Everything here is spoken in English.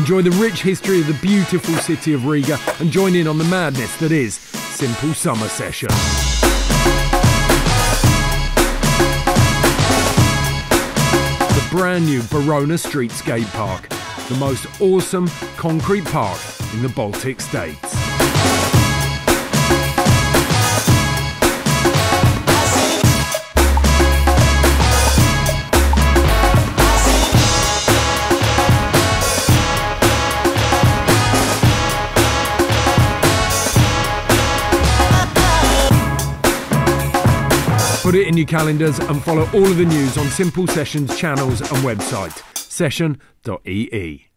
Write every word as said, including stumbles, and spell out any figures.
Enjoy the rich history of the beautiful city of Riga and join in on the madness that is Simple Summer Session. The brand new Barona Street Skate Park, the most awesome concrete park in the Baltic States. Put it in your calendars and follow all of the news on Simple Session's channels and website, session dot E E.